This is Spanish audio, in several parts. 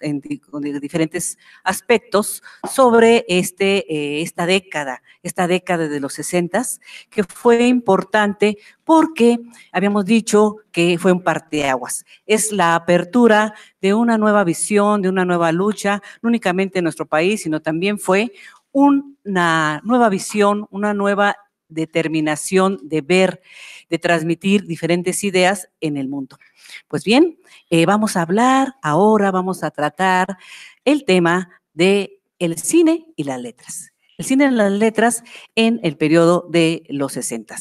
en diferentes aspectos sobre esta década de los 60, que fue importante porque habíamos dicho que fue un parteaguas. Es la apertura de una nueva visión, de una nueva lucha, no únicamente en nuestro país, sino también fue una nueva visión, una nueva determinación de ver, de transmitir diferentes ideas en el mundo. Pues bien, vamos a tratar el tema del cine y las letras. El cine y las letras en el periodo de los 60.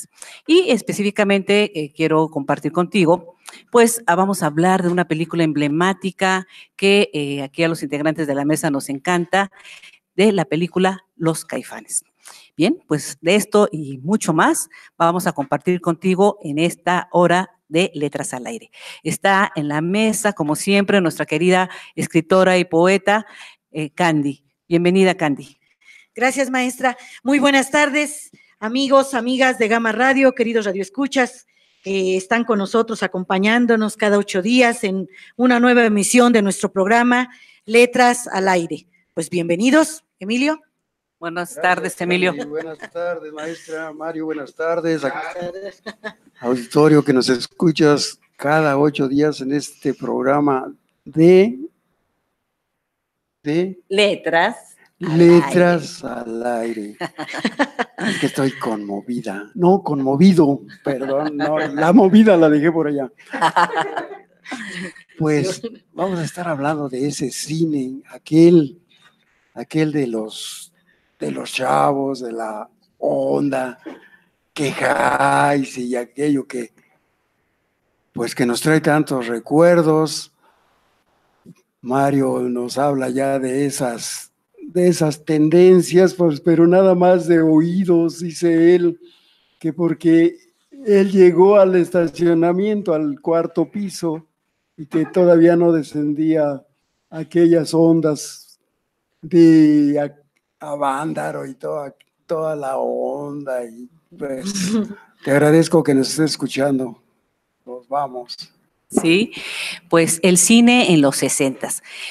Y específicamente quiero compartir contigo, pues vamos a hablar de una película emblemática que aquí a los integrantes de la mesa nos encanta, de la película Los Caifanes. Bien, pues de esto y mucho más vamos a compartir contigo en esta hora de Letras al Aire. Está en la mesa, como siempre, nuestra querida escritora y poeta, Candy. Bienvenida, Candy. Gracias, maestra. Muy buenas tardes, amigos, amigas de Gama Radio, queridos radioescuchas. Están con nosotros acompañándonos cada 8 días en una nueva emisión de nuestro programa Letras al Aire. Pues bienvenidos, Emilio. Buenas tardes, Emilio. Buenas tardes, maestra. Mario, buenas tardes. Auditorio que nos escuchas cada 8 días en este programa de Letras al Aire. Es que estoy conmovida. No, conmovido. Perdón, no, la movida la dejé por allá. Pues vamos a estar hablando de ese cine, aquel de los chavos, de la onda, que jais y aquello que, pues que nos trae tantos recuerdos. Mario nos habla ya de esas tendencias, pues, pero nada más de oídos, dice él, que porque él llegó al estacionamiento, al 4º piso, y que todavía no descendía aquellas ondas de Avándaro y toda la onda. Y pues te agradezco que nos estés escuchando. Nos vamos. Sí, pues el cine en los 60.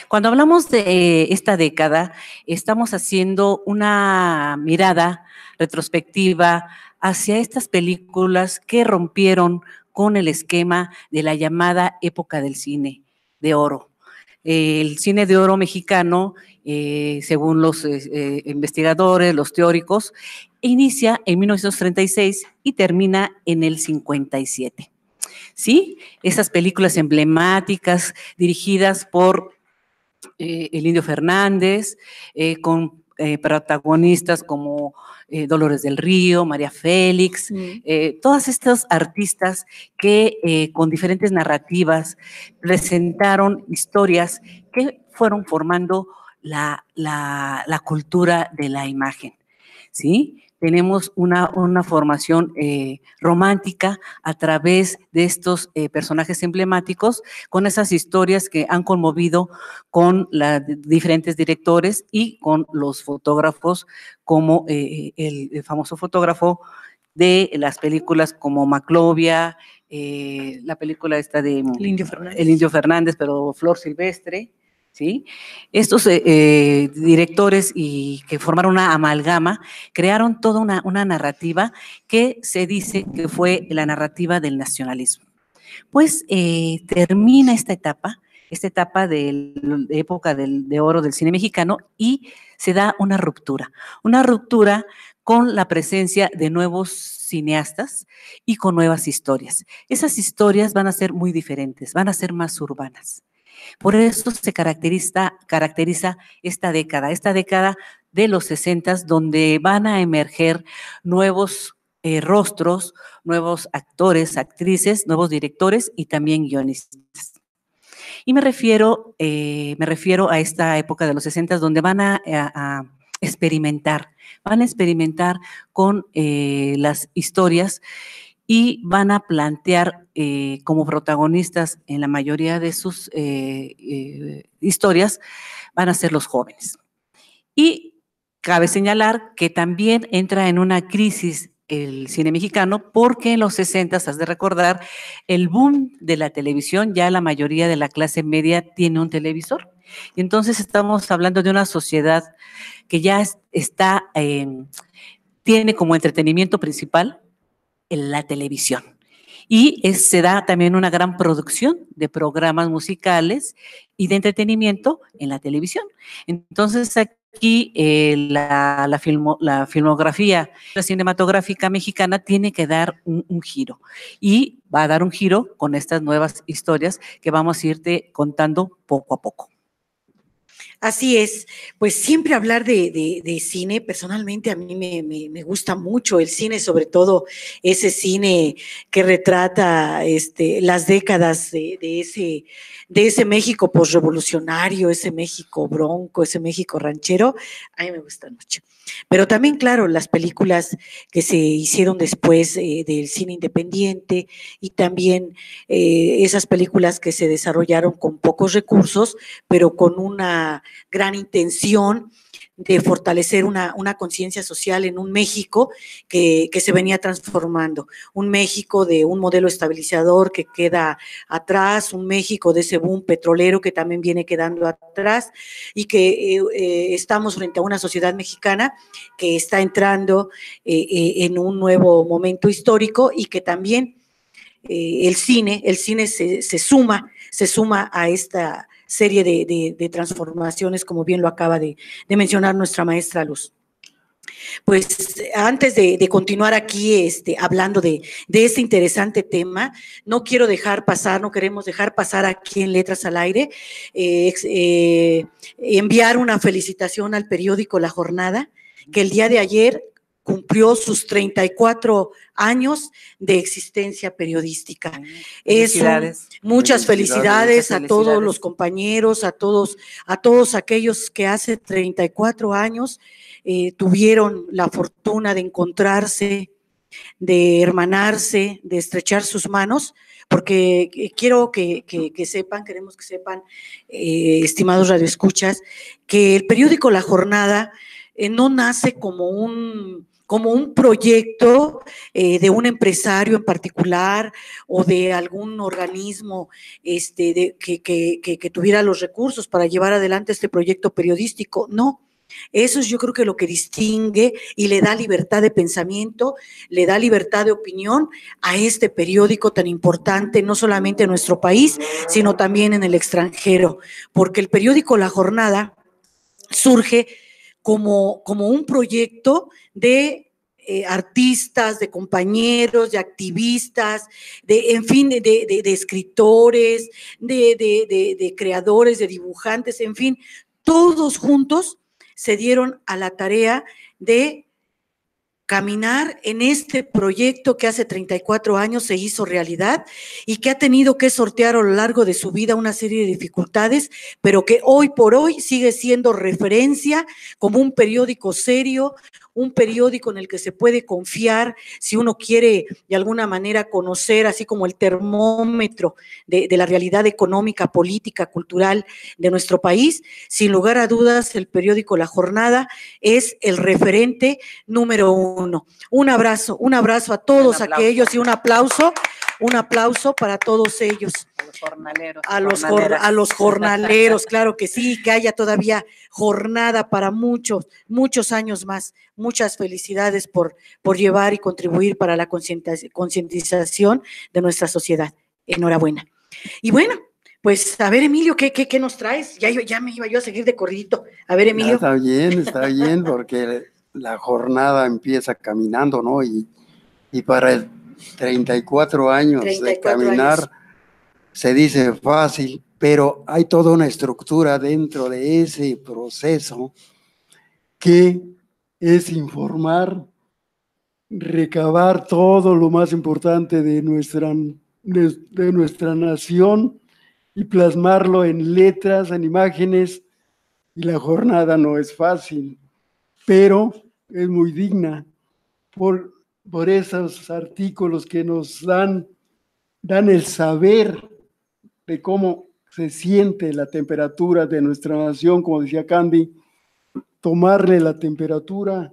Cuando hablamos de esta década, estamos haciendo una mirada retrospectiva hacia estas películas que rompieron con el esquema de la llamada época del cine de oro. El cine de oro mexicano, según los investigadores, los teóricos, inicia en 1936 y termina en el 57. ¿Sí? Esas películas emblemáticas dirigidas por El Indio Fernández, con protagonistas como Dolores del Río, María Félix, todas estas artistas que con diferentes narrativas presentaron historias que fueron formando la cultura de la imagen, ¿sí? Tenemos una formación romántica a través de estos personajes emblemáticos, con esas historias que han conmovido con diferentes directores y con los fotógrafos, como el famoso fotógrafo de las películas como Maclovia, la película esta de El Indio Fernández, pero Flor Silvestre. ¿Sí? Estos directores y que formaron una amalgama crearon toda una narrativa que se dice que fue la narrativa del nacionalismo. Pues termina esta etapa de época de oro del cine mexicano y se da una ruptura con la presencia de nuevos cineastas y con nuevas historias. Esas historias van a ser muy diferentes, van a ser más urbanas. Por eso se caracteriza esta década de los 60, donde van a emerger nuevos rostros, nuevos actores, actrices, nuevos directores y también guionistas. Y me refiero a esta época de los 60, donde van a experimentar, con las historias y van a plantear como protagonistas en la mayoría de sus historias, van a ser los jóvenes. Y cabe señalar que también entra en una crisis el cine mexicano, porque en los 60, has de recordar, el boom de la televisión, ya la mayoría de la clase media tiene un televisor. Y entonces estamos hablando de una sociedad que ya está, tiene como entretenimiento principal en la televisión. Y se da también una gran producción de programas musicales y de entretenimiento en la televisión. Entonces aquí la filmografía cinematográfica mexicana tiene que dar un giro. Y va a dar un giro con estas nuevas historias que vamos a irte contando poco a poco. Así es, pues siempre hablar de cine, personalmente a mí me gusta mucho el cine, sobre todo ese cine que retrata las décadas de ese México posrevolucionario, ese México bronco, ese México ranchero, a mí me gusta mucho. Pero también, claro, las películas que se hicieron después del cine independiente y también esas películas que se desarrollaron con pocos recursos, pero con una gran intención de fortalecer una conciencia social en un México que se venía transformando, un México de un modelo estabilizador que queda atrás, un México de ese boom petrolero que también viene quedando atrás y que estamos frente a una sociedad mexicana que está entrando en un nuevo momento histórico y que también el cine se suma a esta serie de transformaciones, como bien lo acaba de mencionar nuestra maestra Luz. Pues antes de continuar aquí hablando de este interesante tema, no queremos dejar pasar aquí en Letras al Aire, enviar una felicitación al periódico La Jornada, que el día de ayer cumplió sus 34 años de existencia periodística. Felicidades. Muchas felicidades a todos los compañeros, a todos aquellos que hace 34 años tuvieron la fortuna de encontrarse, de hermanarse, de estrechar sus manos, porque quiero que sepan, estimados radioescuchas, que el periódico La Jornada no nace como un proyecto de un empresario en particular o de algún organismo que tuviera los recursos para llevar adelante este proyecto periodístico. No, eso es, yo creo, que lo que distingue y le da libertad de pensamiento, le da libertad de opinión a este periódico tan importante, no solamente en nuestro país, sino también en el extranjero, porque el periódico La Jornada surge como un proyecto de artistas, de compañeros, de activistas, de escritores, de creadores, de dibujantes, en fin, todos juntos se dieron a la tarea de caminar en este proyecto que hace 34 años se hizo realidad y que ha tenido que sortear a lo largo de su vida una serie de dificultades, pero que hoy por hoy sigue siendo referencia como un periódico serio, un periódico en el que se puede confiar si uno quiere de alguna manera conocer, así como el termómetro de la realidad económica, política, cultural de nuestro país. Sin lugar a dudas, el periódico La Jornada es el referente número uno. Un abrazo a todos aquellos y un aplauso para todos ellos. A los jornaleros, claro que sí, que haya todavía jornada para muchos años más. Muchas felicidades por llevar y contribuir para la concientización de nuestra sociedad. Enhorabuena. Y bueno, pues a ver, Emilio, ¿qué nos traes? Ya me iba yo a seguir de corridito. A ver, Emilio. Ya, está bien, porque la jornada empieza caminando, ¿no? Y para el 34 años 34 de caminar años. Se dice fácil, pero hay toda una estructura dentro de ese proceso que es informar, recabar todo lo más importante de nuestra nación y plasmarlo en letras, en imágenes. Y la jornada no es fácil, pero es muy digna por esos artículos que nos dan el saber de cómo se siente la temperatura de nuestra nación, como decía Candy, tomarle la temperatura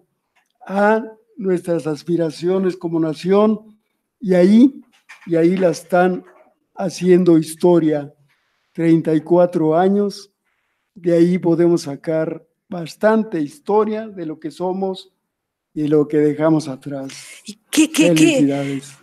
a nuestras aspiraciones como nación, y ahí la están haciendo historia. 34 años De ahí podemos sacar bastante historia de lo que somos y lo que dejamos atrás. ¿Qué?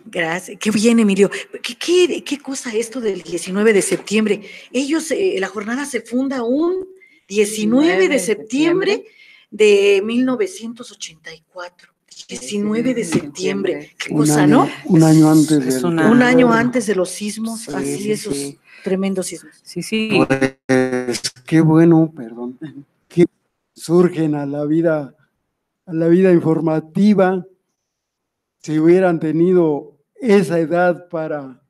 Gracias, qué bien, Emilio. ¿Qué cosa esto del 19 de septiembre? Ellos, la jornada se funda un 19 de septiembre de 1984. 19 de septiembre, qué cosa, ¿no? Un año antes de los sismos, sí, así sí, esos sí. Tremendos sismos. Sí, sí. Pues qué bueno, perdón, que surgen a la vida informativa. Si hubieran tenido esa edad para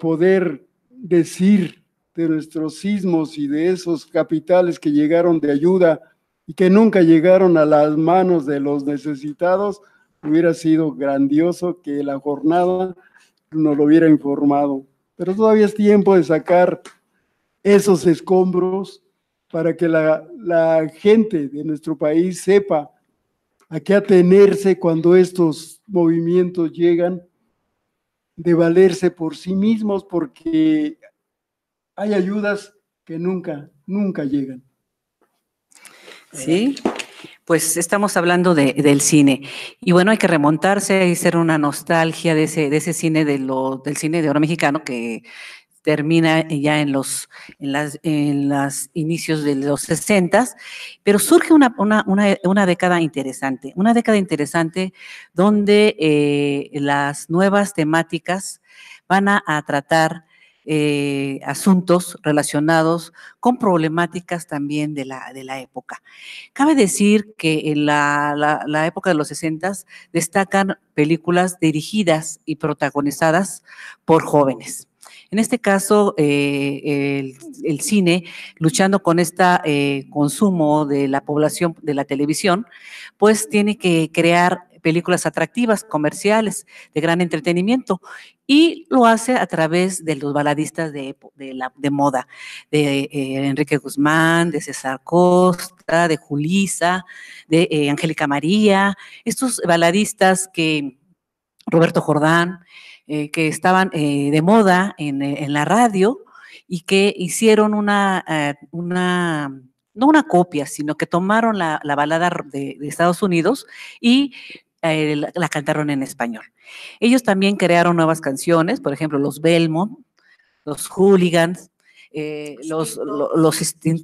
poder decir de nuestros sismos y de esos capitales que llegaron de ayuda y que nunca llegaron a las manos de los necesitados, hubiera sido grandioso que la jornada nos lo hubiera informado. Pero todavía es tiempo de sacar esos escombros para que la gente de nuestro país sepa a qué atenerse cuando estos movimientos llegan, de valerse por sí mismos, porque hay ayudas que nunca llegan. Sí, pues estamos hablando del cine. Y bueno, hay que remontarse y hacer una nostalgia de ese cine, del cine de oro mexicano que termina ya en los inicios de los 60s, pero surge una década interesante, donde las nuevas temáticas van a tratar asuntos relacionados con problemáticas también de la época. Cabe decir que en la época de los 60s destacan películas dirigidas y protagonizadas por jóvenes. En este caso, el cine, luchando con este consumo de la población de la televisión, pues tiene que crear películas atractivas, comerciales, de gran entretenimiento, y lo hace a través de los baladistas de moda, de Enrique Guzmán, de César Costa, de Julissa, de Angélica María, estos baladistas que Roberto Jordán, que estaban de moda en la radio y que hicieron no una copia, sino que tomaron la balada de Estados Unidos y la cantaron en español. Ellos también crearon nuevas canciones, por ejemplo, los Belmont, los Hooligans, los Tin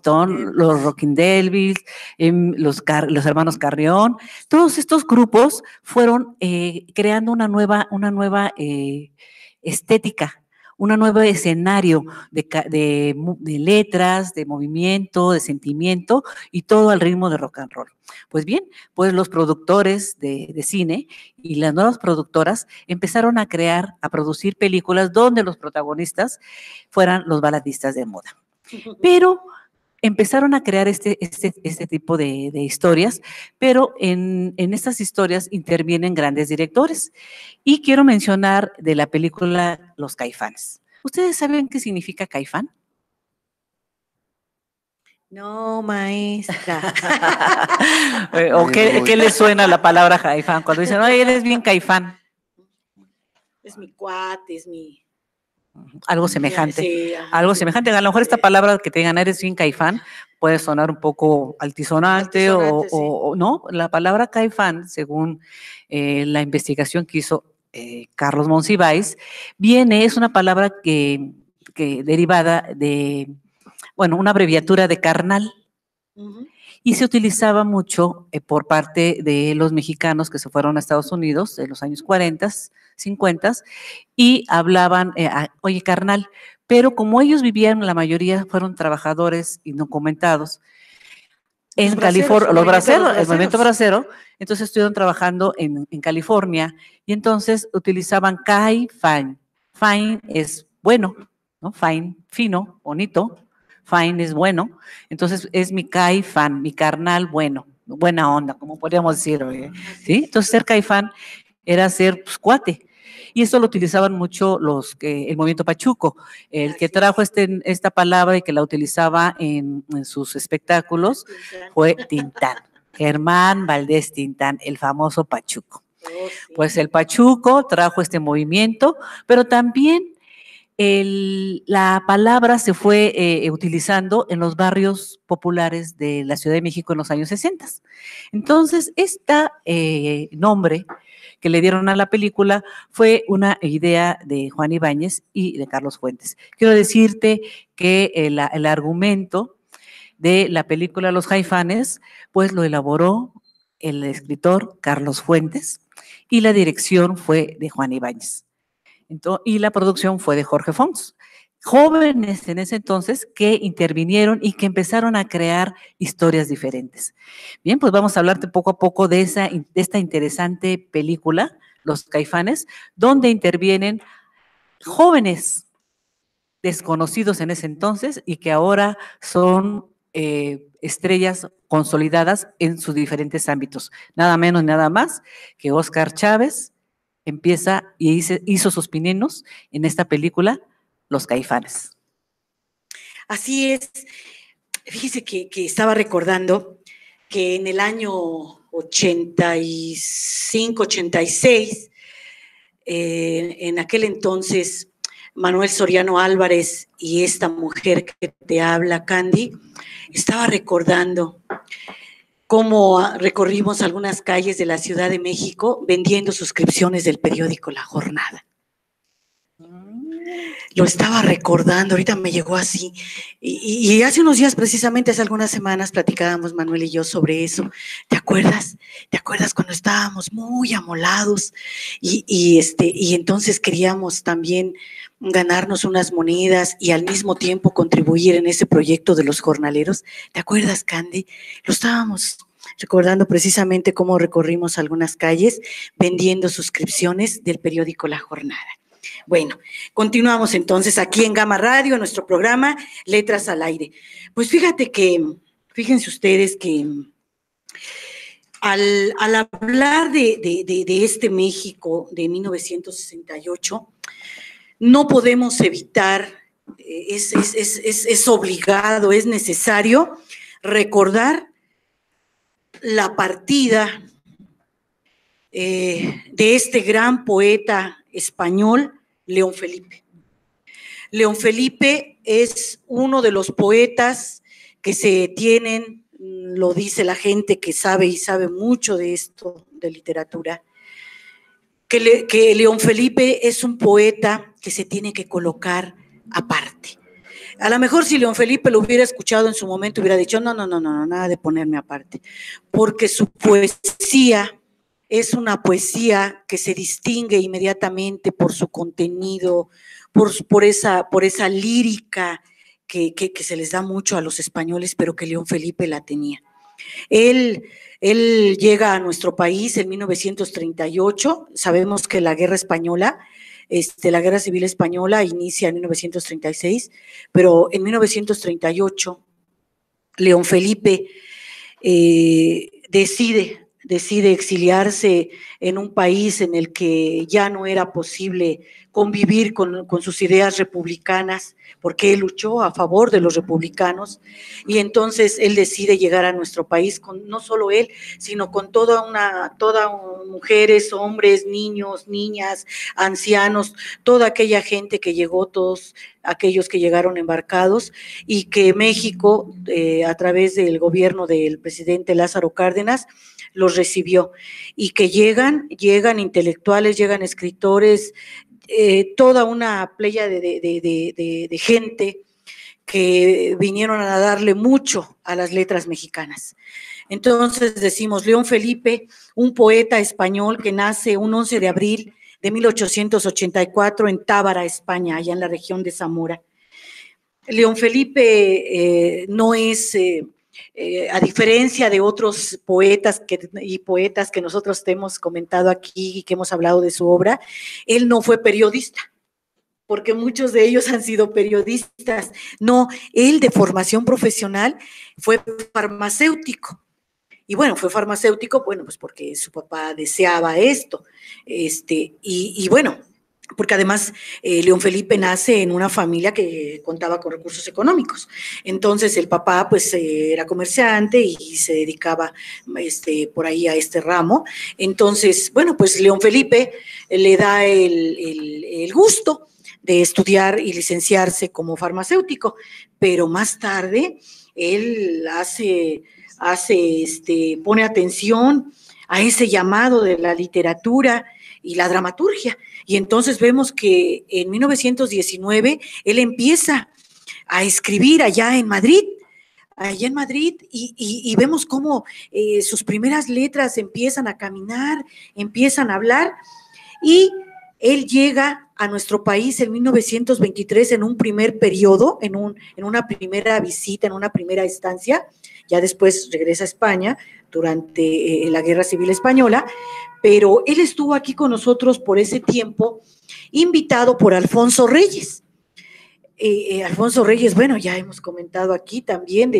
Tan, los Rockin' Delvis, los hermanos Carrión. Todos estos grupos fueron creando una nueva estética, un nuevo escenario de letras, de movimiento, de sentimiento y todo al ritmo de rock and roll. Pues bien, pues los productores de cine y las nuevas productoras empezaron a producir películas donde los protagonistas fueran los baladistas de moda. Pero empezaron a crear este tipo de historias, pero en estas historias intervienen grandes directores. Y quiero mencionar de la película Los Caifanes. ¿Ustedes saben qué significa caifán? No, maestra. ¿O qué les suena la palabra caifán? Cuando dicen, oye, eres bien caifán. Es mi cuate, es mi... Algo semejante, sí, algo semejante. A lo mejor esta palabra que te digan, eres bien caifán, puede sonar un poco altisonante sí. o no. La palabra caifán, según la investigación que hizo Carlos Monsiváis, es una palabra que derivada de, una abreviatura de carnal. Uh-huh. Y se utilizaba mucho por parte de los mexicanos que se fueron a Estados Unidos en los años 40, 50, y hablaban, oye, carnal, pero como ellos vivían, la mayoría fueron trabajadores indocumentados. En California, el movimiento bracero, entonces estuvieron trabajando en California, y entonces utilizaban caifán. Fine es bueno, ¿no? Fine, fino, bonito. Fine es bueno, entonces es mi caifán, mi carnal bueno, buena onda, como podríamos decir hoy, ¿sí? Entonces ser caifán era ser cuate, y esto lo utilizaban mucho el movimiento pachuco, el que trajo esta palabra y que la utilizaba en sus espectáculos fue Tin Tan, Germán Valdés Tin Tan, el famoso pachuco. Pues el pachuco trajo este movimiento, pero también La palabra se fue utilizando en los barrios populares de la Ciudad de México en los años 60. Entonces, este nombre que le dieron a la película fue una idea de Juan Ibáñez y de Carlos Fuentes. Quiero decirte que el argumento de la película Los Caifanes, pues lo elaboró el escritor Carlos Fuentes y la dirección fue de Juan Ibáñez. Entonces, y la producción fue de Jorge Fons. Jóvenes en ese entonces que intervinieron y que empezaron a crear historias diferentes. Bien, pues vamos a hablarte poco a poco de esta interesante película, Los Caifanes, donde intervienen jóvenes desconocidos en ese entonces y que ahora son estrellas consolidadas en sus diferentes ámbitos. Nada menos, nada más que Óscar Chávez empieza y hizo sus pininos en esta película, Los Caifanes. Así es. Fíjese que estaba recordando que en el año 85, 86, en aquel entonces, Manuel Soriano Álvarez y esta mujer que te habla, Candy, estaba recordando cómo recorrimos algunas calles de la Ciudad de México vendiendo suscripciones del periódico La Jornada. Lo estaba recordando, ahorita me llegó así. Y hace unos días, precisamente hace algunas semanas, platicábamos Manuel y yo sobre eso. ¿Te acuerdas? ¿Te acuerdas cuando estábamos muy amolados? Y entonces queríamos también ganarnos unas monedas y al mismo tiempo contribuir en ese proyecto de los jornaleros. ¿Te acuerdas, Candy? Lo estábamos recordando precisamente cómo recorrimos algunas calles vendiendo suscripciones del periódico La Jornada. Bueno, continuamos entonces aquí en Gama Radio, en nuestro programa Letras al Aire. Pues fíjense ustedes que al hablar de este México de 1968, no podemos evitar, es obligado, es necesario recordar la partida de este gran poeta español, León Felipe. León Felipe es uno de los poetas que se tienen, lo dice la gente que sabe y sabe mucho de esto, de literatura, que León Felipe es un poeta que se tiene que colocar aparte. A lo mejor si León Felipe lo hubiera escuchado en su momento, hubiera dicho, no, nada de ponerme aparte, porque su poesía es una poesía que se distingue inmediatamente por su contenido, por esa lírica que se les da mucho a los españoles, pero que León Felipe la tenía. Él llega a nuestro país en 1938, sabemos que la Guerra Española, la Guerra Civil Española inicia en 1936, pero en 1938 León Felipe decide exiliarse en un país en el que ya no era posible convivir con sus ideas republicanas, porque él luchó a favor de los republicanos, y entonces él decide llegar a nuestro país, no solo él, sino con mujeres, hombres, niños, niñas, ancianos, toda aquella gente que llegó, todos aquellos que llegaron embarcados, y que México, a través del gobierno del presidente Lázaro Cárdenas, los recibió, y que llegan intelectuales, llegan escritores, toda una playa de gente que vinieron a darle mucho a las letras mexicanas. Entonces decimos, León Felipe, un poeta español que nace un 11 de abril de 1884 en Tábara, España, allá en la región de Zamora. León Felipe no es... a diferencia de otros poetas y poetas que nosotros te hemos comentado aquí y que hemos hablado de su obra, él no fue periodista, porque muchos de ellos han sido periodistas. No, él de formación profesional fue farmacéutico. Y bueno, fue farmacéutico, bueno, pues porque su papá deseaba esto. Bueno, porque además León Felipe nace en una familia que contaba con recursos económicos. Entonces el papá pues era comerciante y se dedicaba por ahí a este ramo. Entonces, bueno, pues León Felipe le da el gusto de estudiar y licenciarse como farmacéutico, pero más tarde él pone atención a ese llamado de la literatura y la dramaturgia, y entonces vemos que en 1919 él empieza a escribir allá en Madrid, y vemos cómo sus primeras letras empiezan a caminar, empiezan a hablar, y él llega a nuestro país en 1923 en un primer periodo, en una primera visita, en una primera estancia. Ya después regresa a España durante la Guerra Civil Española, pero él estuvo aquí con nosotros por ese tiempo, invitado por Alfonso Reyes. Alfonso Reyes, bueno, ya hemos comentado aquí también,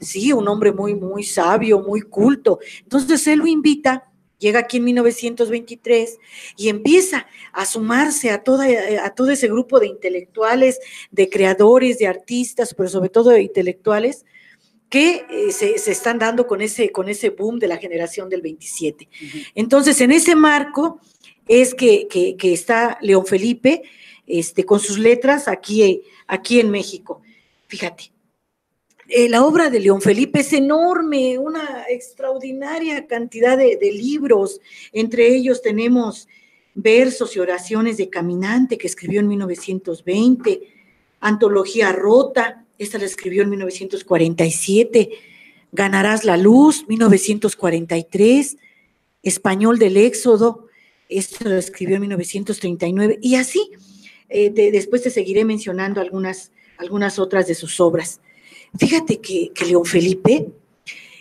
sí, un hombre muy, muy sabio, muy culto. Entonces él lo invita. Llega aquí en 1923 y empieza a sumarse a todo ese grupo de intelectuales, de creadores, de artistas, pero sobre todo de intelectuales que se están dando con ese boom de la generación del 27. Uh-huh. Entonces, en ese marco es que está León Felipe con sus letras aquí en México. Fíjate. La obra de León Felipe es enorme, una extraordinaria cantidad de libros. Entre ellos tenemos versos y oraciones de Caminante, que escribió en 1920, Antología Rota, esta la escribió en 1947, Ganarás la Luz, 1943, Español del Éxodo, esto lo escribió en 1939, y así, después te seguiré mencionando algunas otras de sus obras. Fíjate que León Felipe,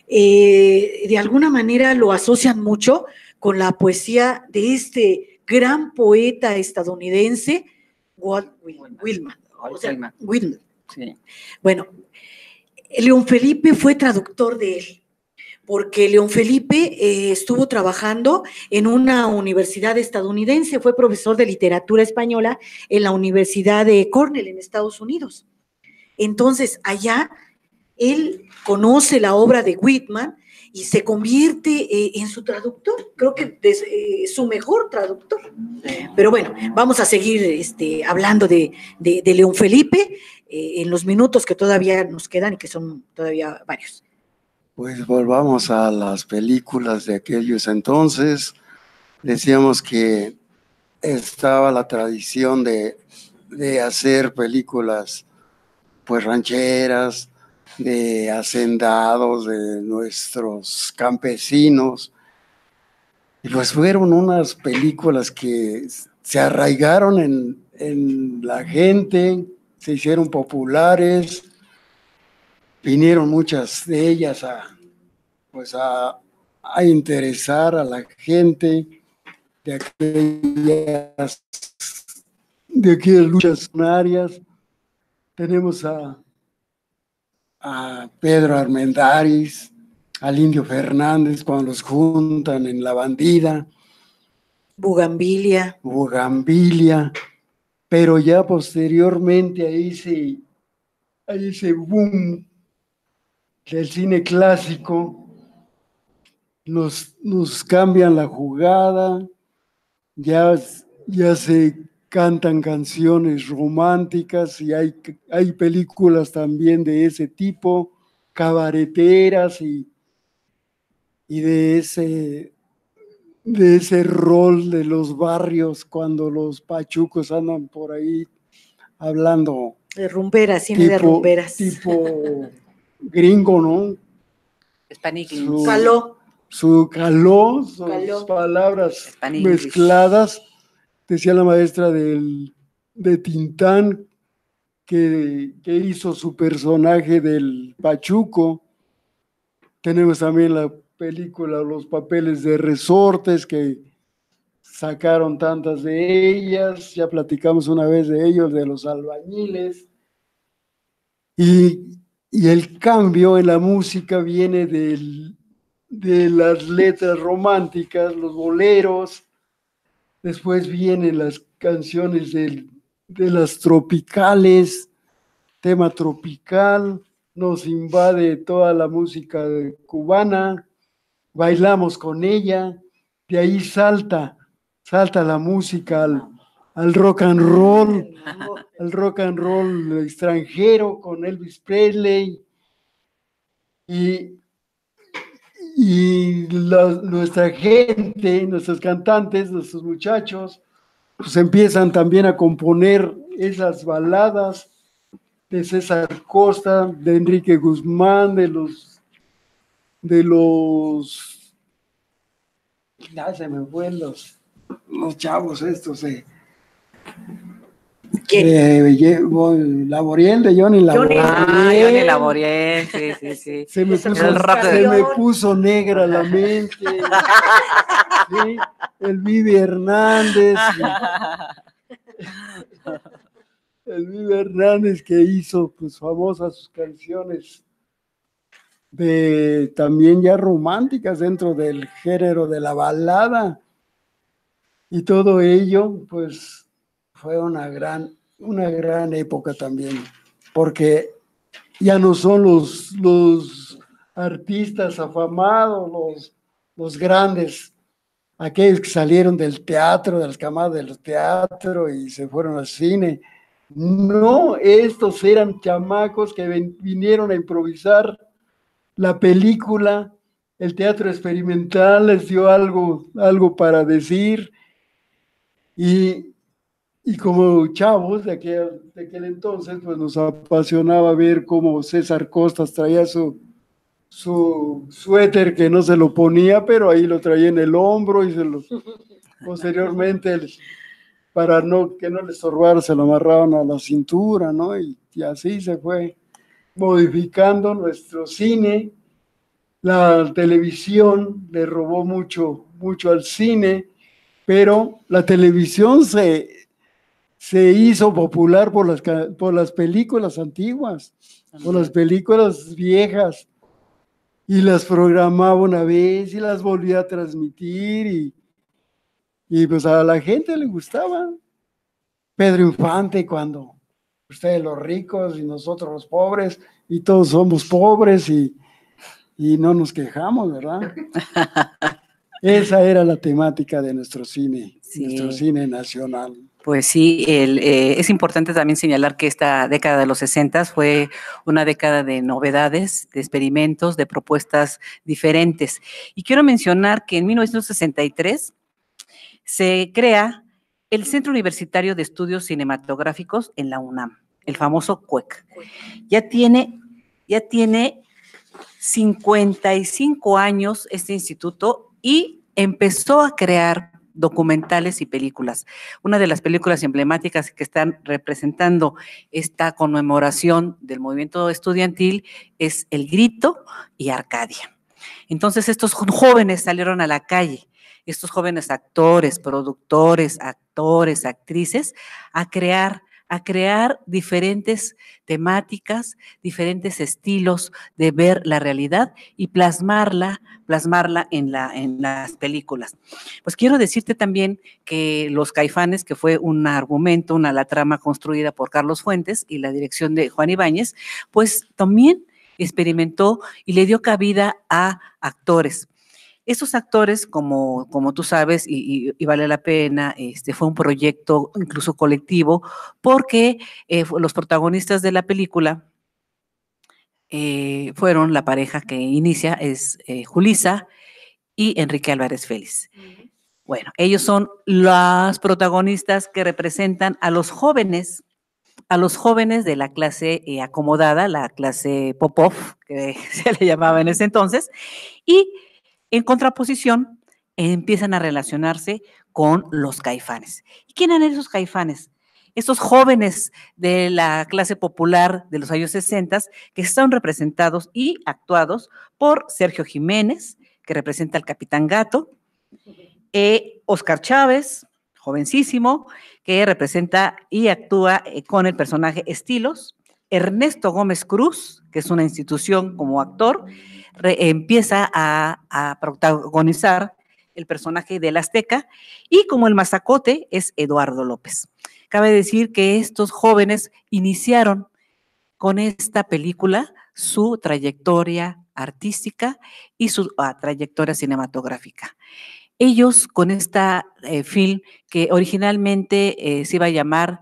de alguna manera lo asocian mucho con la poesía de este gran poeta estadounidense, Walt Whitman. Sí. Bueno, León Felipe fue traductor de él, porque León Felipe estuvo trabajando en una universidad estadounidense, fue profesor de literatura española en la Universidad de Cornell en Estados Unidos. Entonces, allá él conoce la obra de Whitman y se convierte en su traductor, creo que su mejor traductor. Pero bueno, vamos a seguir hablando de León Felipe en los minutos que todavía nos quedan y que son todavía varios. Pues volvamos a las películas de aquellos entonces. Decíamos que estaba la tradición de hacer películas pues rancheras, de hacendados, de nuestros campesinos, y pues fueron unas películas que se arraigaron en la gente, se hicieron populares, vinieron muchas de ellas a interesar a la gente de aquellas luchas zonarias. Tenemos a Pedro Armendáriz, al Indio Fernández, cuando los juntan en La Bandida. Bugambilia. Pero ya posteriormente a ese boom del cine clásico, nos cambian la jugada, ya se cantan canciones románticas y hay películas también de ese tipo, cabareteras y de ese rol de los barrios cuando los pachucos andan por ahí hablando. De rumberas, cine de rumberas. Tipo gringo, ¿no? Hispanic. Su caló, sus palabras Hispanic mezcladas. Decía la maestra de Tin Tan que hizo su personaje del pachuco. Tenemos también la película Los Papeles de Resortes, que sacaron tantas de ellas. Ya platicamos una vez de ellos, de los albañiles. Y el cambio en la música viene de las letras románticas, los boleros. Después vienen las canciones de las tropicales, tema tropical, nos invade toda la música cubana, bailamos con ella, de ahí salta la música al rock and roll, al rock and roll extranjero con Elvis Presley, y nuestra gente, nuestros cantantes, nuestros muchachos, pues empiezan también a componer esas baladas de César Costa, de Enrique Guzmán, de los ya se me fue los chavos estos Laboriel, de Johnny Laboriel. Johnny Laboriel, sí. Se me puso negra la mente. ¿Sí? El Vivi Hernández. El Vivi Hernández que hizo pues famosas sus canciones de también ya románticas dentro del género de la balada. Y todo ello, pues, fue una gran época también, porque ya no son los artistas afamados, los grandes, aquellos que salieron del teatro, de las camadas del teatro y se fueron al cine. No, estos eran chamacos que vinieron a improvisar la película, el teatro experimental les dio algo para decir. Y como chavos de aquel entonces, pues nos apasionaba ver cómo César Costas traía su suéter que no se lo ponía, pero ahí lo traía en el hombro y posteriormente para que no le estorbara se lo amarraban a la cintura, ¿no? Y así se fue modificando nuestro cine. La televisión le robó mucho al cine, pero la televisión se hizo popular por las películas antiguas, por las películas viejas, y las programaba una vez y las volvía a transmitir, y pues a la gente le gustaba. Pedro Infante, cuando ustedes los ricos y nosotros los pobres, y todos somos pobres y no nos quejamos, ¿verdad? Esa era la temática de nuestro cine, sí. Nuestro cine nacional. Pues sí, es importante también señalar que esta década de los 60 fue una década de novedades, de experimentos, de propuestas diferentes. Y quiero mencionar que en 1963 se crea el Centro Universitario de Estudios Cinematográficos en la UNAM, el famoso CUEC. Ya tiene 55 años este instituto y empezó a crear documentales y películas. Una de las películas emblemáticas que están representando esta conmemoración del movimiento estudiantil es El Grito y Arcadia. Entonces estos jóvenes salieron a la calle, estos jóvenes actores, productores, actores, actrices, a crear diferentes temáticas, diferentes estilos de ver la realidad y plasmarla en las películas. Pues quiero decirte también que Los Caifanes, que fue un argumento, la trama construida por Carlos Fuentes y la dirección de Juan Ibáñez, pues también experimentó y le dio cabida a actores. Esos actores, como tú sabes, y vale la pena, fue un proyecto incluso colectivo, porque los protagonistas de la película fueron la pareja que inicia, es Julissa y Enrique Álvarez Félix. Bueno, ellos son las protagonistas que representan a los jóvenes de la clase acomodada, la clase Popov, que se le llamaba en ese entonces, y en contraposición, empiezan a relacionarse con los caifanes. ¿Y quién eran esos caifanes? Estos jóvenes de la clase popular de los años 60 que están representados y actuados por Sergio Jiménez, que representa al Capitán Gato, Óscar Chávez, jovencísimo, que representa y actúa con el personaje Estilos, Ernesto Gómez Cruz, que es una institución como actor, empieza a protagonizar el personaje del Azteca, y como el mazacote es Eduardo López. Cabe decir que estos jóvenes iniciaron con esta película su trayectoria artística y su trayectoria cinematográfica. Ellos con esta film que originalmente se iba a llamar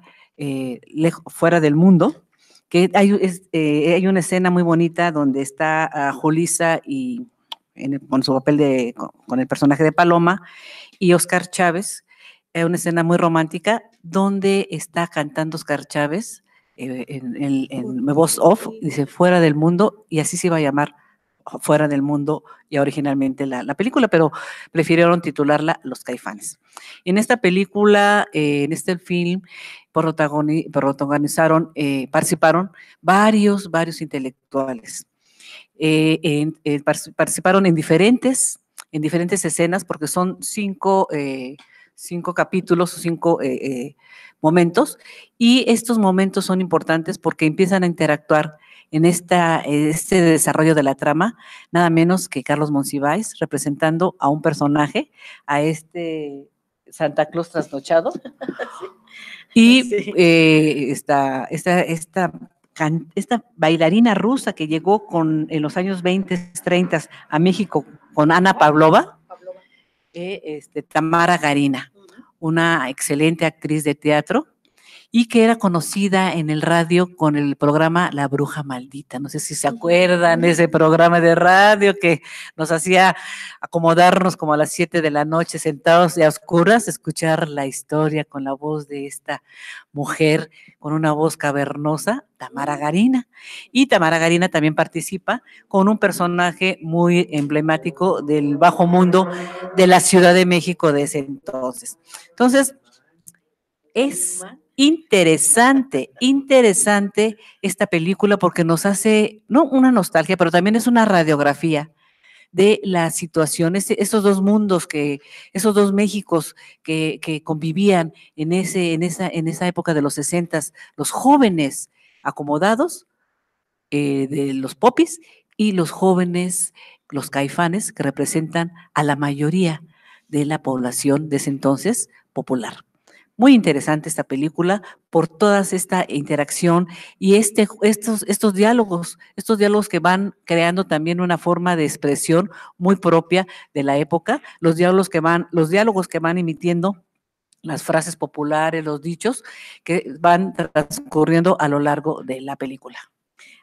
Fuera del Mundo, que hay una escena muy bonita donde está Julissa y con su papel con el personaje de Paloma y Óscar Chávez, una escena muy romántica donde está cantando Óscar Chávez en voz off, dice Fuera del Mundo, y así se iba a llamar Fuera del Mundo ya originalmente la película, pero prefirieron titularla Los Caifanes. En esta película, en este film, participaron varios intelectuales. Participaron en diferentes escenas, porque son cinco capítulos, cinco momentos, y estos momentos son importantes porque empiezan a interactuar en este desarrollo de la trama, nada menos que Carlos Monsiváis representando a un personaje, a este Santa Claus trasnochado, sí. Esta bailarina rusa que llegó en los años 20, 30 a México con Ana Pavlova, Tamara Garina, una excelente actriz de teatro, y que era conocida en el radio con el programa La Bruja Maldita. No sé si se acuerdan de ese programa de radio que nos hacía acomodarnos como a las 7 de la noche sentados y a oscuras, escuchar la historia con la voz de esta mujer, con una voz cavernosa, Tamara Garina. Y Tamara Garina también participa con un personaje muy emblemático del bajo mundo de la Ciudad de México de ese entonces. Entonces, es interesante esta película porque nos hace, no una nostalgia, pero también es una radiografía de las situaciones, esos dos mundos, esos dos Méxicos que convivían en esa época de los 60, los jóvenes acomodados de los popis y los jóvenes, los caifanes, que representan a la mayoría de la población de ese entonces popular. Muy interesante esta película por toda esta interacción y estos diálogos que van creando también una forma de expresión muy propia de la época, los diálogos que van emitiendo las frases populares, los dichos que van transcurriendo a lo largo de la película.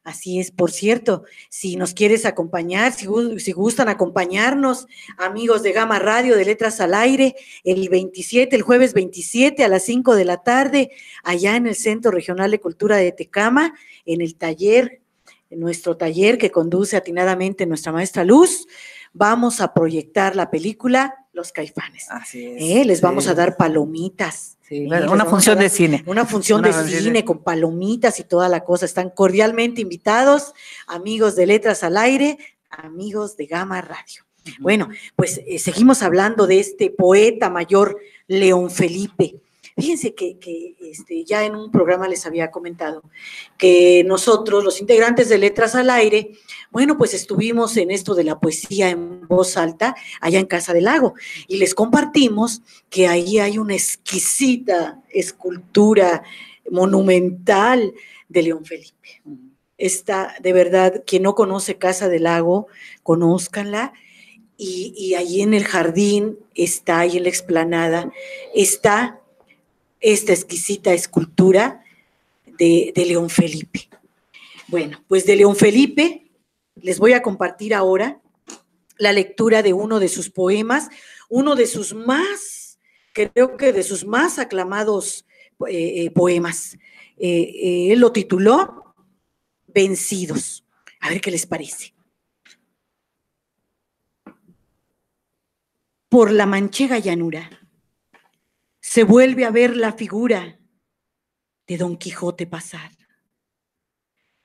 Así es, por cierto, si nos quieres acompañar, si gustan acompañarnos, amigos de Gama Radio, de Letras al Aire, el jueves 27 a las 5 de la tarde, allá en el Centro Regional de Cultura de Tecámac, en nuestro taller que conduce atinadamente nuestra maestra Luz, vamos a proyectar la película Los Caifanes. Así es. Les vamos a dar palomitas. Sí, una función de cine. Una función de cine con palomitas y toda la cosa. Están cordialmente invitados, amigos de Letras al Aire, amigos de Gama Radio. Bueno, pues seguimos hablando de este poeta mayor, León Felipe. Fíjense que ya en un programa les había comentado que nosotros, los integrantes de Letras al Aire, bueno, pues estuvimos en esto de la poesía en voz alta allá en Casa del Lago y les compartimos que ahí hay una exquisita escultura monumental de León Felipe. Está, de verdad, quien no conoce Casa del Lago, conózcanla. Y ahí en el jardín está, ahí en la explanada, está esta exquisita escultura de León Felipe. Bueno, pues de León Felipe les voy a compartir ahora la lectura de uno de sus poemas, creo que de sus más aclamados poemas. Él lo tituló Vencidos. A ver qué les parece. Por la manchega llanura se vuelve a ver la figura de Don Quijote pasar.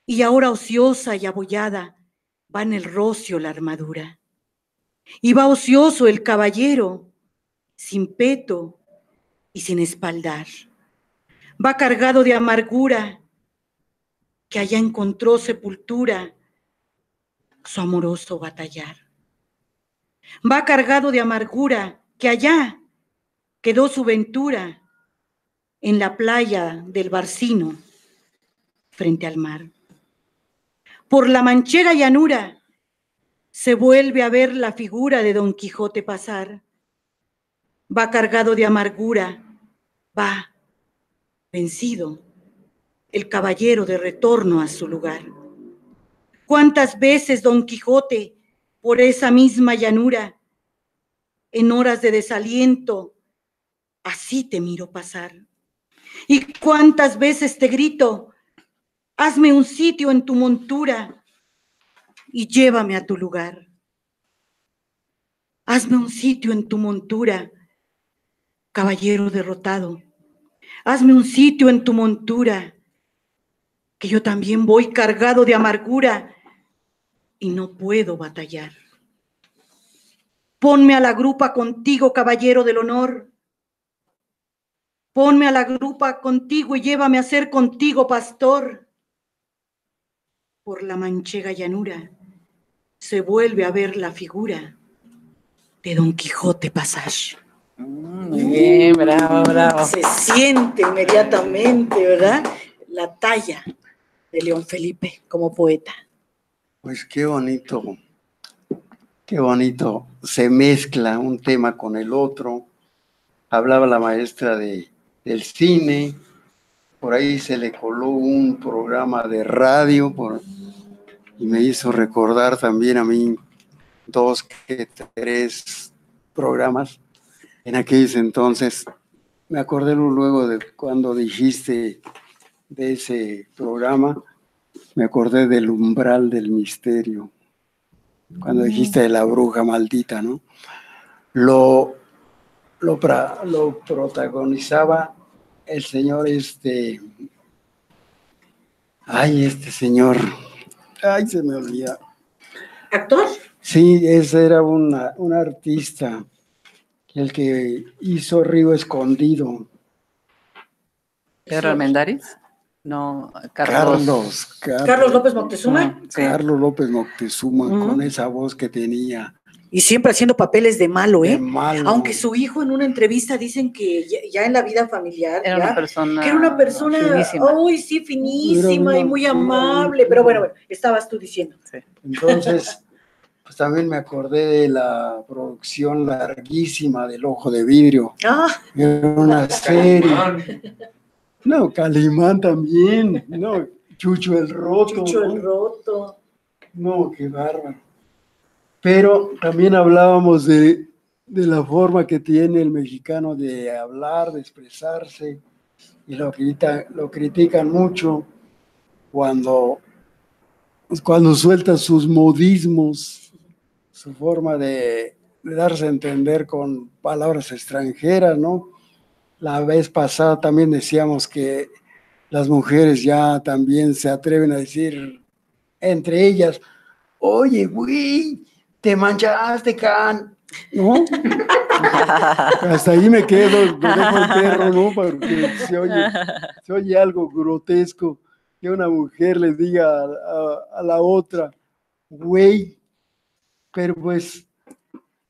Y ahora ociosa y abollada va en el rocio la armadura. Y va ocioso el caballero, sin peto y sin espaldar. Va cargado de amargura, que allá encontró sepultura su amoroso batallar. Va cargado de amargura, que allá quedó su ventura en la playa del Barcino frente al mar. Por la manchera llanura se vuelve a ver la figura de Don Quijote pasar va cargado de amargura, va vencido, el caballero de retorno a su lugar. ¿Cuántas veces Don Quijote, por esa misma llanura, en horas de desaliento, así te miro pasar? ¿Y cuántas veces te grito, hazme un sitio en tu montura y llévame a tu lugar? Hazme un sitio en tu montura, caballero derrotado. Hazme un sitio en tu montura, que yo también voy cargado de amargura y no puedo batallar. Ponme a la grupa contigo, caballero del honor. Ponme a la grupa contigo y llévame a ser contigo, pastor. Por la manchega llanura se vuelve a ver la figura de Don Quijote Passage. Muy bien, bravo, bravo. Se siente inmediatamente, ¿verdad?, la talla de León Felipe como poeta. Pues qué bonito, qué bonito. Se mezcla un tema con el otro. Hablaba la maestra del cine, por ahí se le coló un programa de radio y me hizo recordar también a mí 2 que 3 programas en aquellos entonces. Me acordé luego de cuando dijiste de ese programa, me acordé del umbral del misterio, cuando dijiste de la bruja maldita, ¿no? Lo protagonizaba el señor se me olvida. ¿Actor? Sí, ese era un artista, el que hizo Río Escondido. ¿Pedro Armendáriz? No, Carlos López Moctezuma. Sí. Carlos López Moctezuma, con esa voz que tenía. Y siempre haciendo papeles de malo, ¿eh? De malo. Aunque su hijo en una entrevista dicen que ya en la vida familiar era una persona. Que era una persona, finísima y muy amable. Pero bueno, estabas tú diciendo. Sí. Entonces, pues también me acordé de la producción larguísima del Ojo de Vidrio. Era una serie. No, Calimán también. No, Chucho el Roto. No, qué bárbaro. Pero también hablábamos de la forma que tiene el mexicano de hablar, de expresarse, y lo critican mucho cuando suelta sus modismos, su forma de darse a entender con palabras extranjeras, ¿no? La vez pasada también decíamos que las mujeres ya también se atreven a decir entre ellas, oye, güey, te manchaste, can. ¿No? Hasta ahí me quedo, me dejo el perro, ¿no? Porque se oye algo grotesco que una mujer le diga a la otra, güey. Pero pues,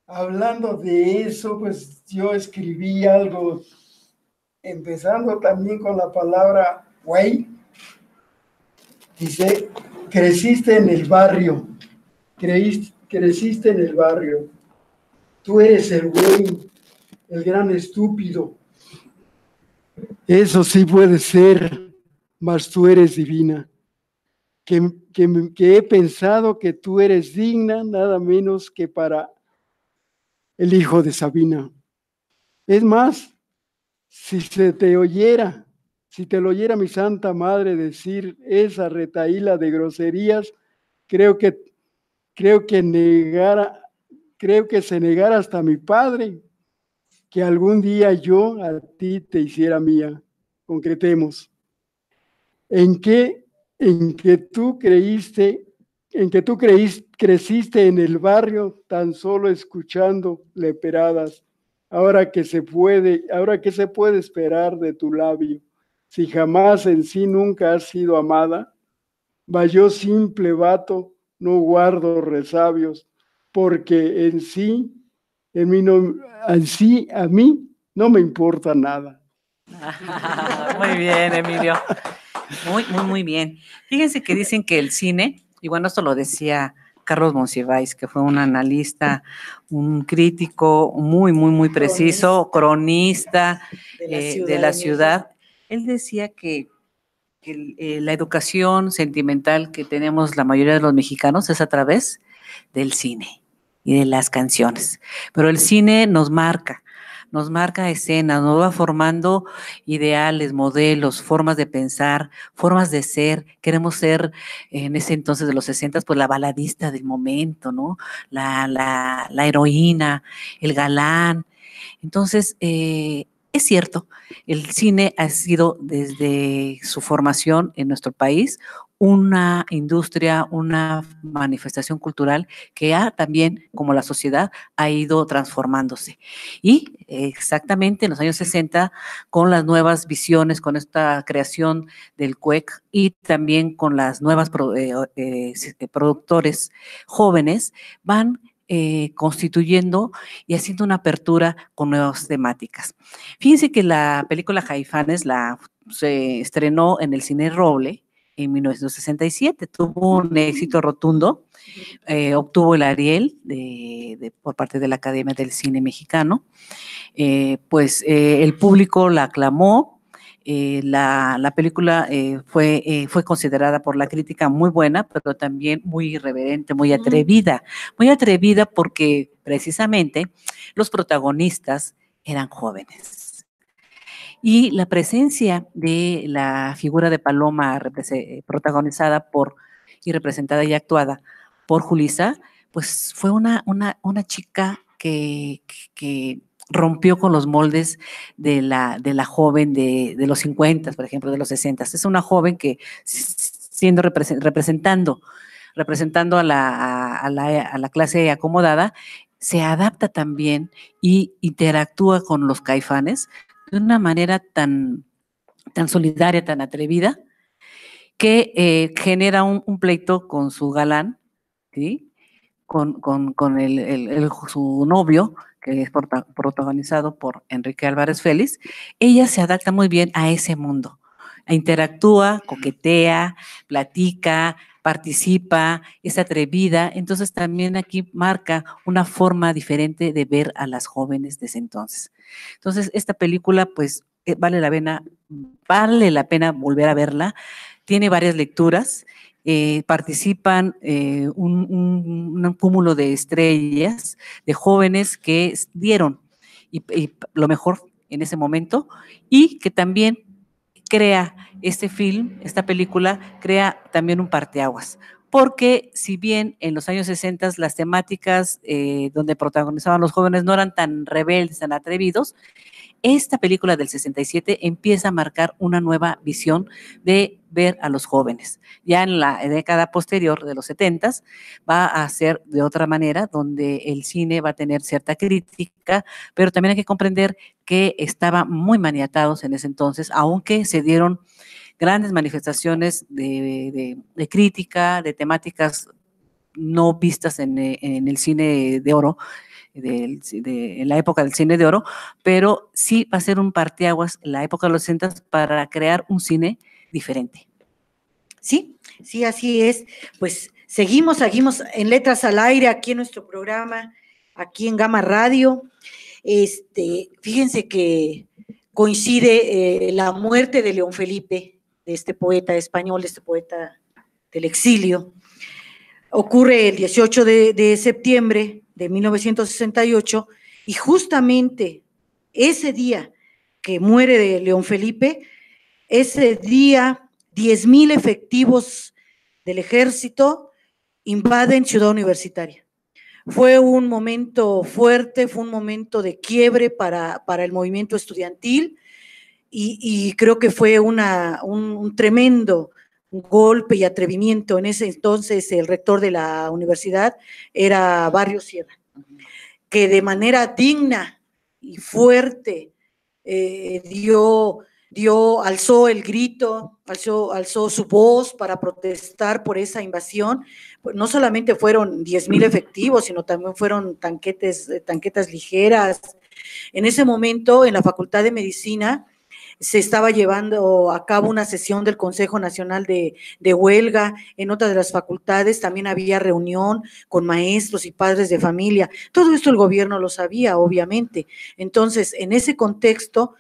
hablando de eso, pues yo escribí algo, empezando también con la palabra güey. Dice, creciste en el barrio, tú eres el güey, el gran estúpido. Eso sí puede ser, mas tú eres divina. Que he pensado que tú eres digna, nada menos que para el hijo de Sabina. Es más, si te lo oyera mi santa madre decir esa retahíla de groserías, creo que se negara hasta mi padre, que algún día yo a ti te hiciera mía. Concretemos. Creciste en el barrio tan solo escuchando leperadas. Ahora que se puede esperar de tu labio, si jamás en sí nunca has sido amada. Yo simple vato, no guardo resabios, porque a mí no me importa nada. Muy bien, Emilio. Muy, muy, muy bien. Fíjense que dicen que el cine, y bueno, esto lo decía Carlos Monsiváis, que fue un analista, un crítico muy preciso, cronista de la ciudad. Él decía que la educación sentimental que tenemos la mayoría de los mexicanos es a través del cine y de las canciones. Pero el cine nos marca escenas, nos va formando ideales, modelos, formas de pensar, formas de ser. Queremos ser, en ese entonces de los 60, pues la baladista del momento, ¿no? La heroína, el galán. Entonces, es cierto, el cine ha sido desde su formación en nuestro país una industria, una manifestación cultural que ha también, como la sociedad, ha ido transformándose. Y exactamente en los años 60, con las nuevas visiones, con esta creación del CUEC y también con las nuevas productores jóvenes, van constituyendo y haciendo una apertura con nuevas temáticas. Fíjense que la película Caifanes se estrenó en el Cine Roble en 1967, tuvo un éxito rotundo, obtuvo el Ariel por parte de la Academia del Cine Mexicano, el público la aclamó, la película fue considerada por la crítica muy buena, pero también muy irreverente, muy atrevida porque precisamente los protagonistas eran jóvenes. Y la presencia de la figura de Paloma protagonizada representada y actuada por Julissa, pues fue una chica que rompió con los moldes de la joven de los 50, por ejemplo, de los 60. Es una joven que representando a la clase acomodada, se adapta también y interactúa con los caifanes de una manera tan solidaria, tan atrevida, que genera un pleito con su galán, ¿sí? con su novio, que es protagonizado por Enrique Álvarez Félix. Ella se adapta muy bien a ese mundo, interactúa, coquetea, platica, participa, es atrevida. Entonces también aquí marca una forma diferente de ver a las jóvenes desde entonces. Entonces esta película pues vale la pena volver a verla, tiene varias lecturas, participan un cúmulo de estrellas, de jóvenes que dieron y lo mejor en ese momento y que también crea esta película crea también un parteaguas, porque si bien en los años 60 las temáticas donde protagonizaban los jóvenes no eran tan rebeldes, tan atrevidos, esta película del 67 empieza a marcar una nueva visión de ver a los jóvenes. Ya en la década posterior de los 70 va a ser de otra manera, donde el cine va a tener cierta crítica, pero también hay que comprender que estaban muy maniatados en ese entonces, aunque se dieron grandes manifestaciones de crítica, de temáticas no vistas en el cine de oro, en la época del cine de oro, pero sí va a ser un parteaguas en la época de los 60 para crear un cine diferente. Sí, sí, así es. Pues seguimos en Letras al Aire, aquí en nuestro programa, aquí en Gama Radio. Fíjense que coincide la muerte de León Felipe, de este poeta español, de este poeta del exilio. Ocurre el 18 de septiembre de 1968 y justamente ese día que muere de León Felipe, ese día 10,000 efectivos del ejército invaden Ciudad Universitaria. Fue un momento fuerte, fue un momento de quiebre para el movimiento estudiantil y creo que fue un tremendo golpe y atrevimiento. En ese entonces el rector de la universidad era Barrio Sierra, que de manera digna y fuerte alzó el grito, alzó su voz para protestar por esa invasión. No solamente fueron 10,000 efectivos, sino también fueron tanquetas ligeras. En ese momento, en la Facultad de Medicina, se estaba llevando a cabo una sesión del Consejo Nacional de Huelga, en otra de las facultades también había reunión con maestros y padres de familia. Todo esto el gobierno lo sabía, obviamente. Entonces, en ese contexto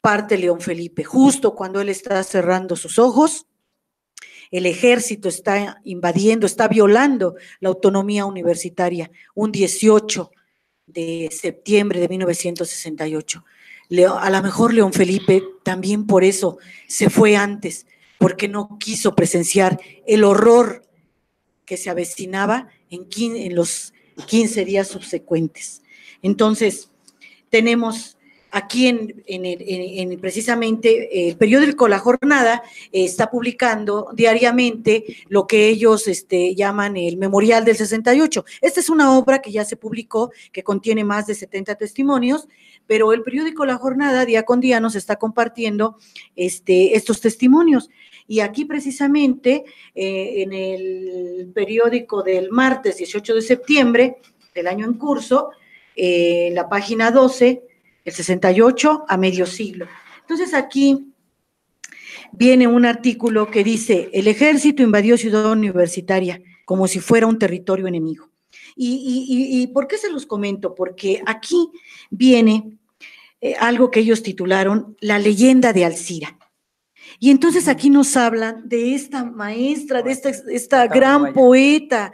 parte León Felipe, justo cuando él está cerrando sus ojos, el ejército está invadiendo, está violando la autonomía universitaria, un 18 de septiembre de 1968. A lo mejor León Felipe también por eso se fue antes, porque no quiso presenciar el horror que se avecinaba en los 15 días subsecuentes. Entonces, tenemos aquí precisamente el periódico La Jornada está publicando diariamente lo que ellos llaman el Memorial del 68. Esta es una obra que ya se publicó, que contiene más de 70 testimonios, pero el periódico La Jornada día con día nos está compartiendo estos testimonios. Y aquí precisamente en el periódico del martes 18 de septiembre del año en curso, en la página 12, el 68 a medio siglo. Entonces aquí viene un artículo que dice: el ejército invadió Ciudad Universitaria como si fuera un territorio enemigo. ¿Y por qué se los comento? Porque aquí viene algo que ellos titularon La leyenda de Alcira. Y entonces aquí nos hablan de esta maestra, de esta gran poeta,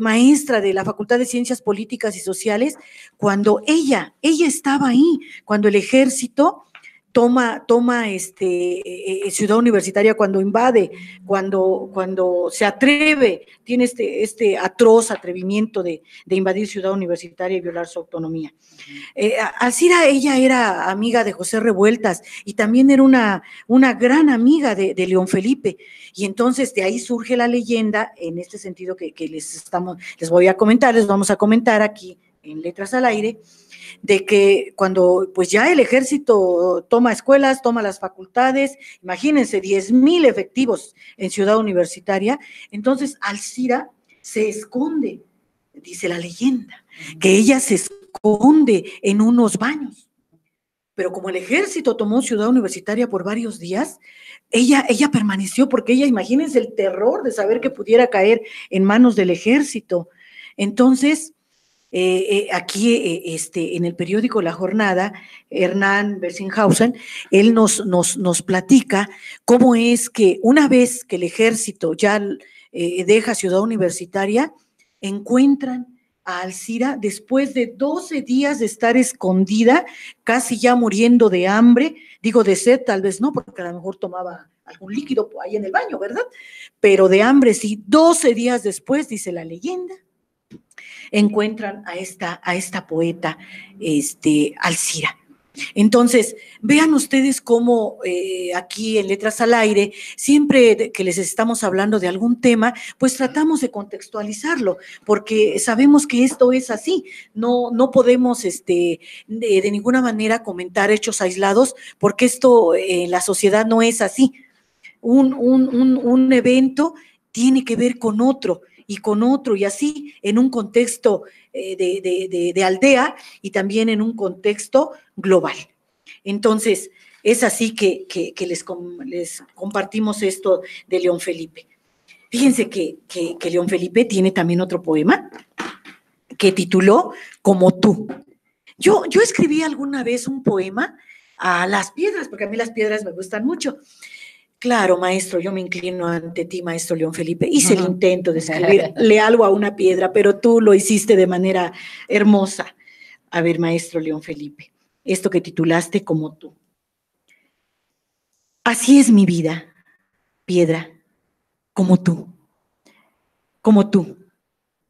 maestra de la Facultad de Ciencias Políticas y Sociales, cuando ella estaba ahí, cuando el ejército toma Ciudad Universitaria, cuando invade, cuando se atreve, tiene este atroz atrevimiento de invadir Ciudad Universitaria y violar su autonomía. Alcira, ella era amiga de José Revueltas y también era una gran amiga de León Felipe, y entonces de ahí surge la leyenda en este sentido que les vamos a comentar aquí en Letras al Aire, de que cuando pues ya el ejército toma escuelas, toma las facultades, imagínense 10,000 efectivos en Ciudad Universitaria, entonces Alcira se esconde, dice la leyenda, que ella se esconde en unos baños, pero como el ejército tomó Ciudad Universitaria por varios días, ella permaneció, porque ella, imagínense el terror de saber que pudiera caer en manos del ejército. Entonces, en el periódico La Jornada, Hernán Bersinghausen, él nos platica cómo es que una vez que el ejército ya deja Ciudad Universitaria, encuentran a Alcira después de 12 días de estar escondida, casi ya muriendo de hambre, digo de sed tal vez no, porque a lo mejor tomaba algún líquido ahí en el baño, ¿verdad? Pero de hambre sí, 12 días después, dice la leyenda, encuentran a esta poeta Alcira. Entonces, vean ustedes cómo aquí en Letras al Aire, siempre que les estamos hablando de algún tema, pues tratamos de contextualizarlo, porque sabemos que esto es así, no podemos de ninguna manera comentar hechos aislados, porque esto en la sociedad no es así. Un evento tiene que ver con otro, y con otro, y así en un contexto de aldea y también en un contexto global. Entonces, es así que les compartimos esto de León Felipe. Fíjense que León Felipe tiene también otro poema que tituló Como tú. Yo escribí alguna vez un poema a las piedras, porque a mí las piedras me gustan mucho. Claro, maestro, yo me inclino ante ti, maestro León Felipe. Hice el intento de escribirle algo a una piedra, pero tú lo hiciste de manera hermosa. A ver, maestro León Felipe, esto que titulaste Como tú. Así es mi vida, piedra, como tú. Como tú,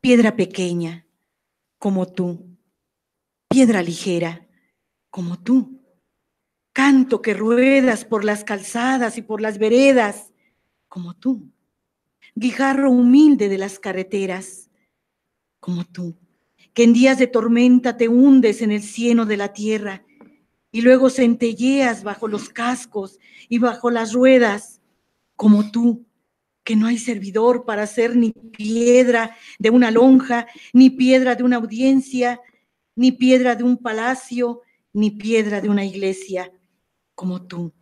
piedra pequeña, como tú. Piedra ligera, como tú. Canto que ruedas por las calzadas y por las veredas, como tú. Guijarro humilde de las carreteras, como tú. Que en días de tormenta te hundes en el cieno de la tierra y luego centelleas bajo los cascos y bajo las ruedas, como tú. Que no hay servidor para hacer ni piedra de una lonja, ni piedra de una audiencia, ni piedra de un palacio, ni piedra de una iglesia. como tú,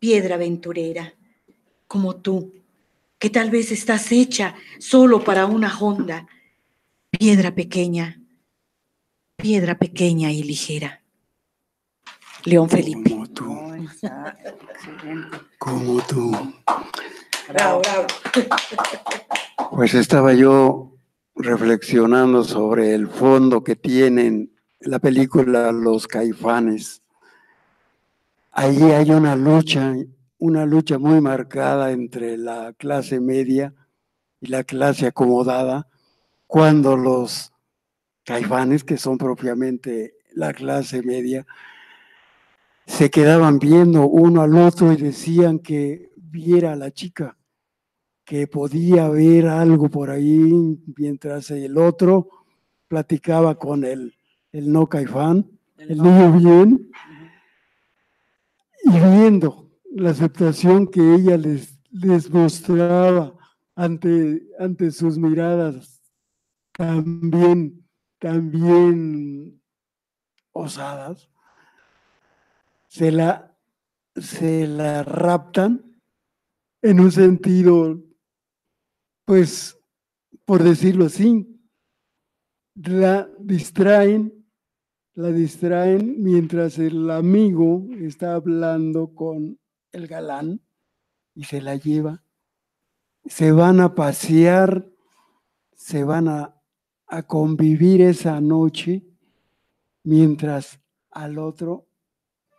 piedra aventurera, como tú, que tal vez estás hecha solo para una honda, piedra pequeña y ligera. León Felipe. Como tú. Como tú. Bravo, bravo. Pues estaba yo reflexionando sobre el fondo que tienen la película Los Caifanes. Allí hay una lucha muy marcada entre la clase media y la clase acomodada, cuando los caifanes, que son propiamente la clase media, se quedaban viendo uno al otro y decían que viera a la chica, que podía ver algo por ahí, mientras el otro platicaba con el no caifán, el niño bien, y viendo la aceptación que ella les mostraba ante sus miradas también osadas. Se la raptan en un sentido, pues, por decirlo así, la distraen mientras el amigo está hablando con el galán y se la lleva. Se van a pasear, se van a convivir esa noche, mientras al otro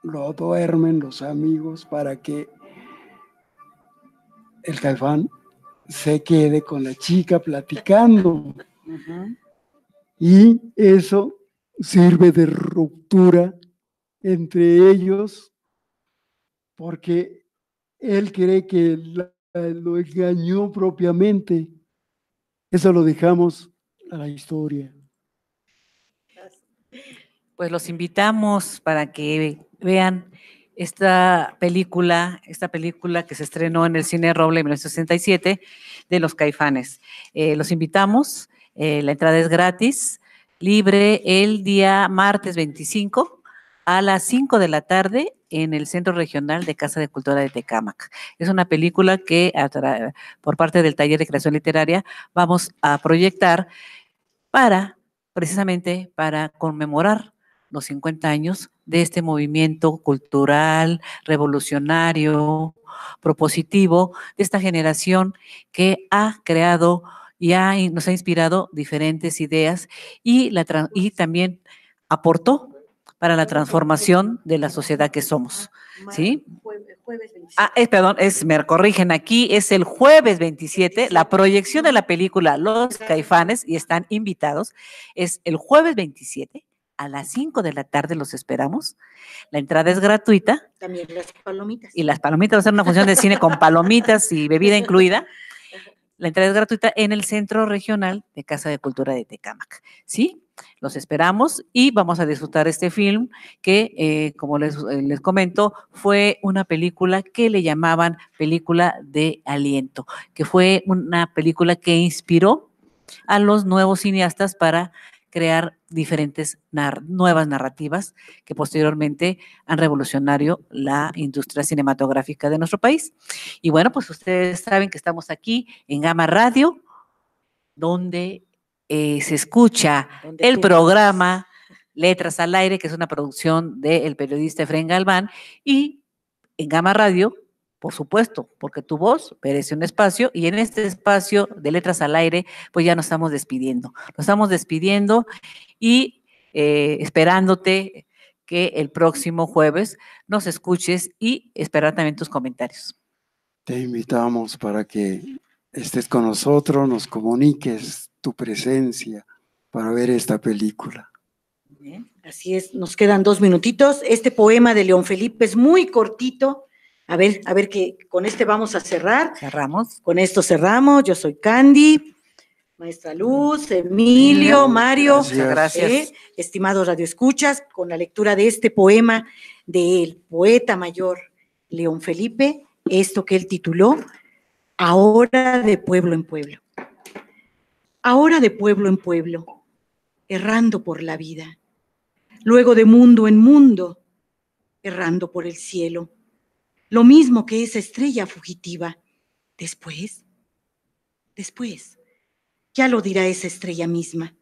lo duermen los amigos para que el caifán se quede con la chica platicando. Uh-huh. Y eso sirve de ruptura entre ellos, porque él cree que lo engañó propiamente. Eso lo dejamos a la historia. Pues los invitamos para que vean esta película que se estrenó en el Cine Roble en 1967, de Los Caifanes. Los invitamos, la entrada es gratis, libre el día martes 25 a las 5 de la tarde en el Centro Regional de Casa de Cultura de Tecámac. Es una película que por parte del Taller de Creación Literaria vamos a proyectar precisamente para conmemorar los 50 años de este movimiento cultural, revolucionario, propositivo, de esta generación que ha creado y nos ha inspirado diferentes ideas y también aportó para la transformación de la sociedad que somos. ¿Sí? Jueves 27. Me corrigen aquí, es el jueves 27, la proyección de la película Los Caifanes, y están invitados, es el jueves 27, a las 5 de la tarde los esperamos. La entrada es gratuita. También las palomitas. Y las palomitas, va a ser una función de cine con palomitas y bebida incluida. La entrada es gratuita en el Centro Regional de Casa de Cultura de Tecámac. ¿Sí? Los esperamos y vamos a disfrutar este film que, como les comento, fue una película que le llamaban película de aliento, que fue una película que inspiró a los nuevos cineastas para crear diferentes nuevas narrativas que posteriormente han revolucionado la industria cinematográfica de nuestro país. Y bueno, pues ustedes saben que estamos aquí en Gama Radio, donde se escucha el programa Letras al Aire, que es una producción del periodista Efraín Galván, y en Gama Radio, por supuesto, porque tu voz merece un espacio, y en este espacio de Letras al Aire, pues ya nos estamos despidiendo. Nos estamos despidiendo y esperándote que el próximo jueves nos escuches y esperar también tus comentarios. Te invitamos para que estés con nosotros, nos comuniques tu presencia para ver esta película. Bien, así es, nos quedan 2 minutitos. Este poema de León Felipe es muy cortito. A ver que con este vamos a cerrar. Cerramos. Con esto cerramos. Yo soy Candy, Maestra Luz, Emilio, Mario. Gracias. Gracias. Estimados radioescuchas, con la lectura de este poema del poeta mayor León Felipe, esto que él tituló Ahora de pueblo en pueblo. Ahora de pueblo en pueblo, errando por la vida, luego de mundo en mundo, errando por el cielo, lo mismo que esa estrella fugitiva. Después, ya lo dirá esa estrella misma,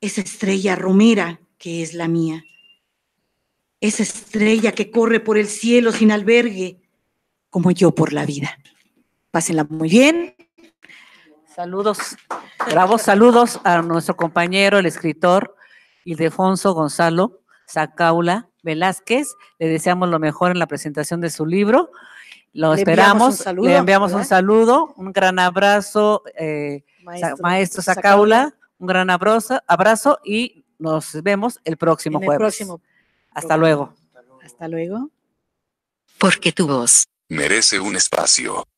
esa estrella romera que es la mía, esa estrella que corre por el cielo sin albergue, como yo por la vida. Pásenla muy bien. Saludos, bravos saludos a nuestro compañero, el escritor Ildefonso Gonzalo Sacaula Velázquez. Le deseamos lo mejor en la presentación de su libro. Lo esperamos, le enviamos un saludo, un gran abrazo, maestro Sacaula, un gran abrazo y nos vemos el próximo jueves. Hasta luego. Hasta luego. Porque tu voz merece un espacio.